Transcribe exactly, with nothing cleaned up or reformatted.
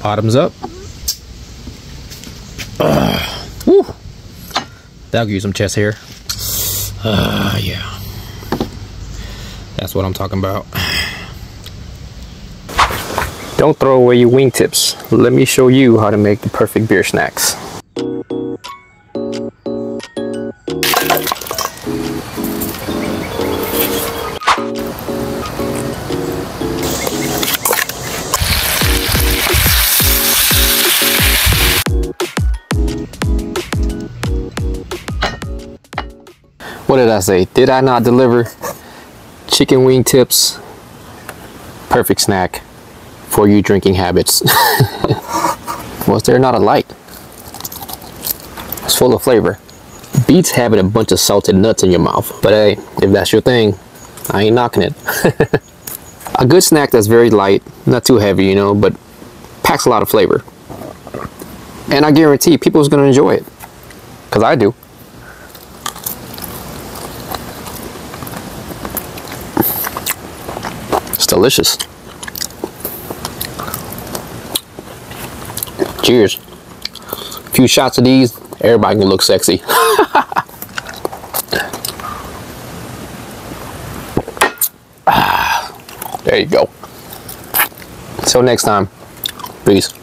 bottoms up. Uh, woo. That'll give you some chest hair. Uh, yeah. That's what I'm talking about. Don't throw away your wingtips. Let me show you how to make the perfect beer snacks. What did I say? Did I not deliver? Chicken wing tips, perfect snack for you drinking habits. Was there not a light? It's full of flavor. Beats having a bunch of salted nuts in your mouth. But hey, if that's your thing, I ain't knocking it. A good snack that's very light, not too heavy, you know, but packs a lot of flavor. And I guarantee people's gonna enjoy it, because I do. Delicious. Cheers. A few shots of these, everybody can look sexy. There you go. Till next time. Peace.